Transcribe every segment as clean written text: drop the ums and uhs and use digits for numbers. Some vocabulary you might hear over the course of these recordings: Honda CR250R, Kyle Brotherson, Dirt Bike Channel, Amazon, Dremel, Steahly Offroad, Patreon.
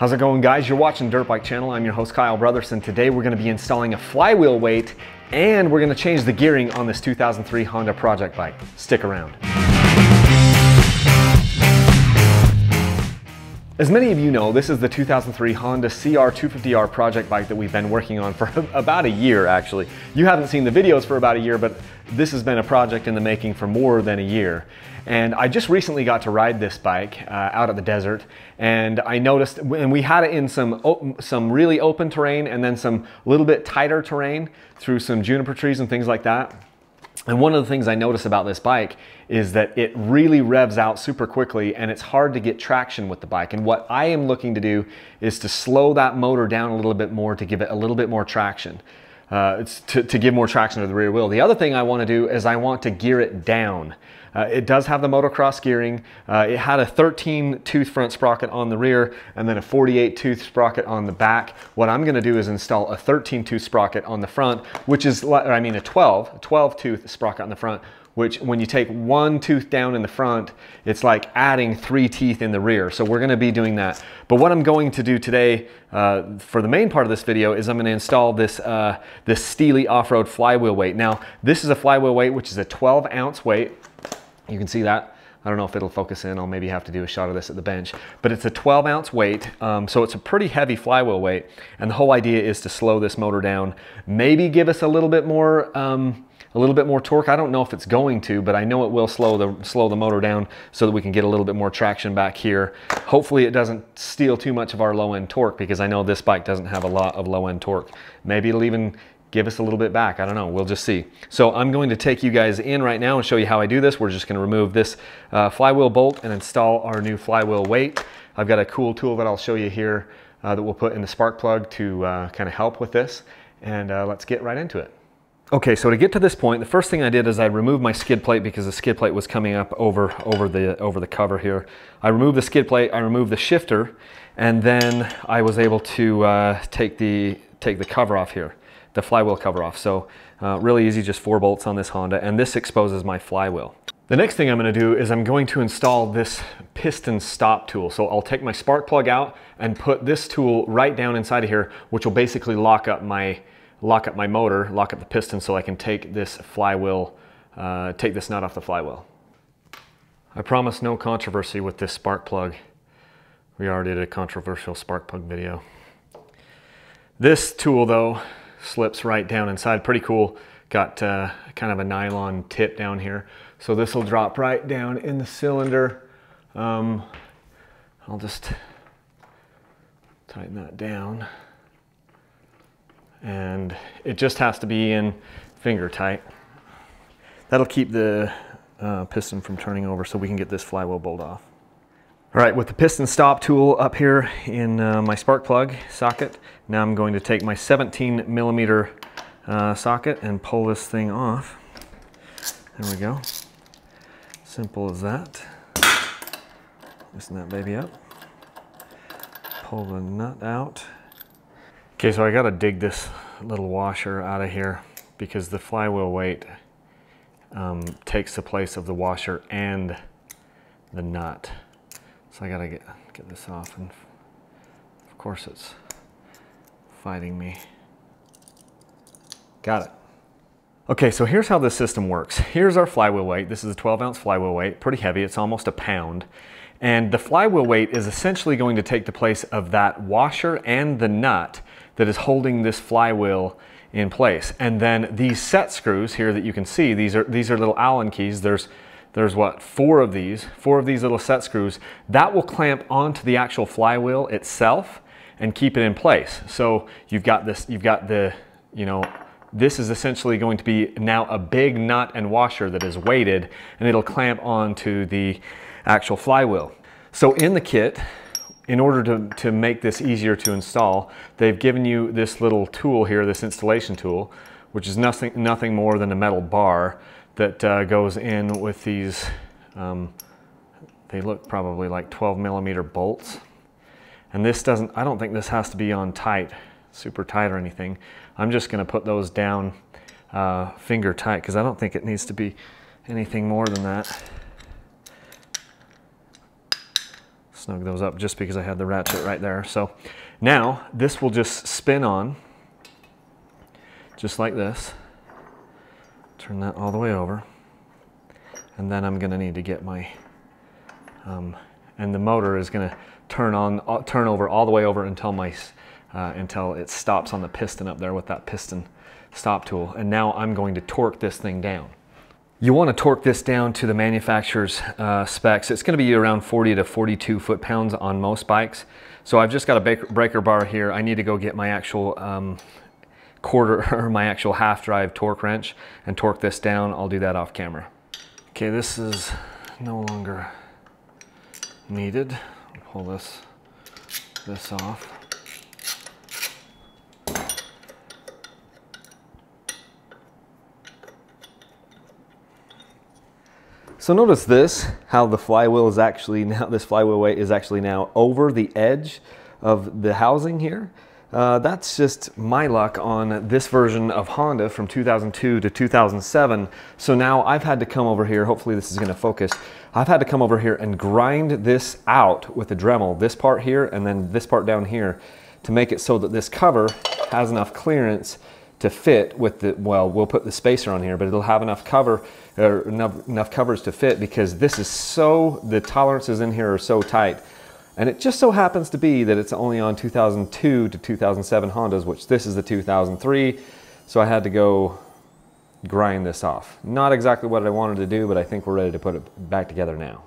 How's it going, guys? You're watching Dirt Bike Channel. I'm your host, Kyle Brotherson. Today we're going to be installing a flywheel weight and we're going to change the gearing on this 2003 Honda project bike. Stick around. As many of you know, this is the 2003 Honda CR250R project bike that we've been working on for about a year, actually. You haven't seen the videos for about a year, but this has been a project in the making for more than a year. And I just recently got to ride this bike out at the desert, and I noticed, and we had it in some really open terrain and then some little bit tighter terrain through some juniper trees and things like that. And one of the things I notice about this bike is that it really revs out super quickly and it's hard to get traction with the bike. And what I am looking to do is to slow that motor down a little bit more to give it a little bit more traction. To give more traction to the rear wheel. The other thing I want to do is I want to gear it down. It does have the motocross gearing. It had a 13 tooth front sprocket on the rear and then a 48 tooth sprocket on the back. What I'm going to do is install a 13 tooth sprocket on the front, which is, I mean, a 12 tooth sprocket on the front, which when you take one tooth down in the front, it's like adding 3 teeth in the rear. So we're gonna be doing that. But what I'm going to do today for the main part of this video is I'm gonna install this Steahly Offroad flywheel weight. Now, this is a flywheel weight, which is a 12 ounce weight. You can see that. I don't know if it'll focus in. I'll maybe have to do a shot of this at the bench, but it's a 12 ounce weight. So it's a pretty heavy flywheel weight. And the whole idea is to slow this motor down, maybe give us a little bit more torque. I don't know if it's going to, but I know it will slow the motor down so that we can get a little bit more traction back here. Hopefully it doesn't steal too much of our low end torque, because I know this bike doesn't have a lot of low end torque. Maybe it'll even give us a little bit back. I don't know, we'll just see. So I'm going to take you guys in right now and show you how I do this. We're just gonna remove this flywheel bolt and install our new flywheel weight. I've got a cool tool that I'll show you here that we'll put in the spark plug to kind of help with this. And let's get right into it. Okay, so to get to this point, the first thing I did is I removed my skid plate because the skid plate was coming up over the cover here. I removed the skid plate, I removed the shifter, and then I was able to take the cover off here, the flywheel cover off. So really easy, just 4 bolts on this Honda, and this exposes my flywheel. The next thing I'm gonna do is I'm going to install this piston stop tool. So I'll take my spark plug out and put this tool right down inside of here, which will basically lock up my motor, lock up the piston so I can take this flywheel, take this nut off the flywheel. I promise no controversy with this spark plug. We already did a controversial spark plug video. This tool though slips right down inside, pretty cool. Got kind of a nylon tip down here. So this will drop right down in the cylinder. I'll just tighten that down. And it just has to be in finger tight. That'll keep the piston from turning over so we can get this flywheel bolt off. All right, with the piston stop tool up here in my spark plug socket, now I'm going to take my 17 millimeter socket and pull this thing off. There we go. Simple as that. Loosen that baby up. Pull the nut out. Okay, so I gotta dig this little washer out of here because the flywheel weight takes the place of the washer and the nut. So I gotta get this off, and of course it's fighting me. Got it. Okay, so here's how this system works. Here's our flywheel weight. This is a 12 ounce flywheel weight, pretty heavy, it's almost a pound. And the flywheel weight is essentially going to take the place of that washer and the nut that is holding this flywheel in place. And then these set screws here that you can see, these are little Allen keys. There's what, 4 of these, 4 of these little set screws that will clamp onto the actual flywheel itself and keep it in place. So you've got this, you've got the, you know, this is essentially going to be now a big nut and washer that is weighted, and it'll clamp onto the actual flywheel. So in the kit, in order to make this easier to install, they've given you this little tool here, this installation tool, which is nothing more than a metal bar that goes in with these, they look probably like 12 millimeter bolts. And this doesn't, I don't think this has to be on tight, super tight or anything. I'm just gonna put those down finger tight, because I don't think it needs to be anything more than that. snug those up just because I had the ratchet right there. So now this will just spin on just like this. Turn that all the way over. And then I'm gonna need to get my, and the motor is gonna turn over all the way over until my, until it stops on the piston up there with that piston stop tool. And now I'm going to torque this thing down. You want to torque this down to the manufacturer's specs. It's going to be around 40 to 42 foot-pounds on most bikes. So I've just got a breaker bar here. I need to go get my actual my actual half drive torque wrench and torque this down. I'll do that off camera. Okay, this is no longer needed. Pull this off. So notice this, how the flywheel is actually now, this flywheel weight is actually now over the edge of the housing here. That's just my luck on this version of Honda from 2002 to 2007. So now I've had to come over here, hopefully this is gonna focus. I've had to come over here and grind this out with a Dremel, this part here and then this part down here to make it so that this cover has enough clearance to fit with the, well, we'll put the spacer on here, but it'll have enough cover, or enough covers to fit because this is so, the tolerances in here are so tight. And it just so happens to be that it's only on 2002 to 2007 Hondas, which this is the 2003. So I had to go grind this off. Not exactly what I wanted to do, but I think we're ready to put it back together now.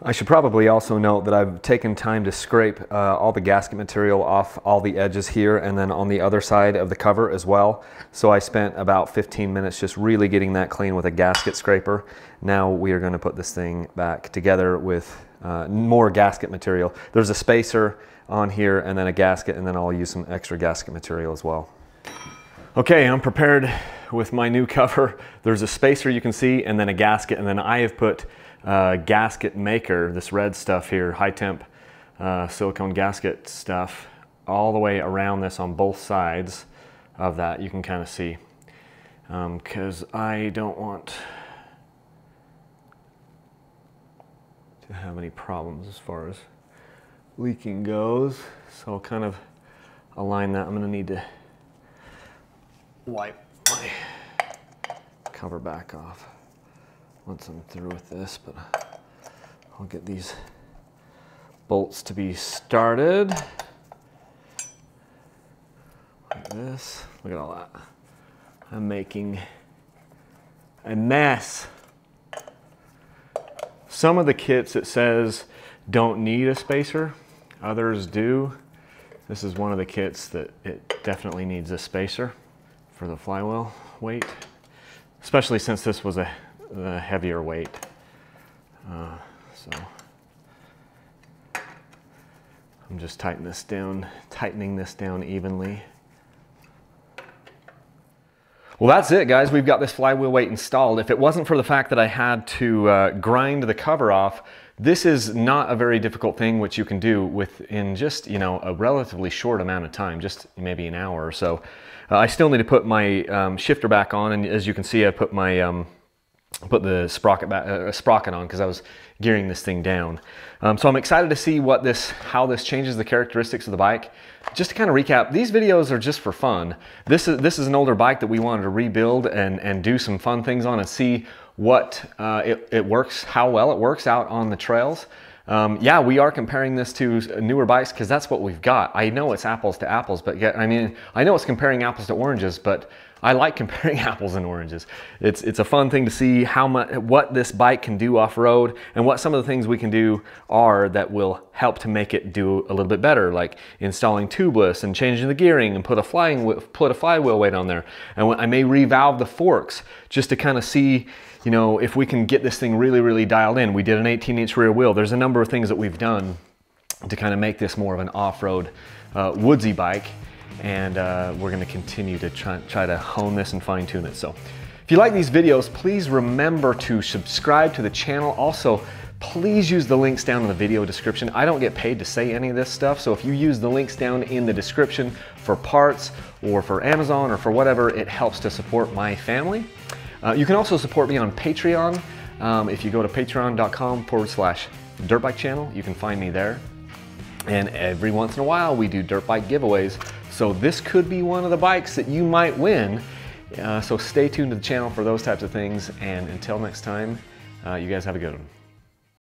I should probably also note that I've taken time to scrape all the gasket material off all the edges here and then on the other side of the cover as well. So I spent about 15 minutes just really getting that clean with a gasket scraper. Now we are going to put this thing back together with more gasket material. There's a spacer on here and then a gasket, and then I'll use some extra gasket material as well. Okay, I'm prepared with my new cover. There's a spacer you can see and then a gasket, and then I have put gasket maker, this red stuff here, high temp silicone gasket stuff, all the way around this on both sides of that. You can kind of see because I don't want to have any problems as far as leaking goes, so I'll kind of align that. I'm going to need to wipe my cover back off once I'm through with this, but I'll get these bolts to be started like this. Look at all that. I'm making a mess. Some of the kits it says don't need a spacer, others do. This is one of the kits that it definitely needs a spacer for the flywheel weight, especially since this was the heavier weight. So I'm just tightening this down evenly. Well, that's it, guys. We've got this flywheel weight installed. If it wasn't for the fact that I had to grind the cover off, this is not a very difficult thing, which you can do within just, you know, a relatively short amount of time, just maybe an hour or so. I still need to put my shifter back on, and as you can see, I put my put the sprocket back, sprocket on because I was gearing this thing down. So I'm excited to see what this, how this changes the characteristics of the bike. Just to kind of recap, these videos are just for fun. This is an older bike that we wanted to rebuild and do some fun things on and see what it works, how well it works out on the trails. Yeah, we are comparing this to newer bikes because that's what we've got. I know it's apples to apples, but yeah, I mean, I know it's comparing apples to oranges, but I like comparing apples and oranges. It's a fun thing to see how much, what this bike can do off-road and what some of the things we can do are that will help to make it do a little bit better, like installing tubeless and changing the gearing and put a flywheel weight on there. And I may revalve the forks just to kind of see, you know, if we can get this thing really, really dialed in. We did an 18-inch rear wheel. There's a number of things that we've done to kind of make this more of an off-road woodsy bike. And we're gonna continue to try to hone this and fine tune it. So if you like these videos, please remember to subscribe to the channel. Also, please use the links down in the video description. I don't get paid to say any of this stuff. So if you use the links down in the description for parts or for Amazon or for whatever, it helps to support my family. You can also support me on Patreon. If you go to patreon.com/. Dirt Bike Channel, you can find me there. And every once in a while we do dirt bike giveaways, so this could be one of the bikes that you might win. So stay tuned to the channel for those types of things, and until next time, you guys have a good one.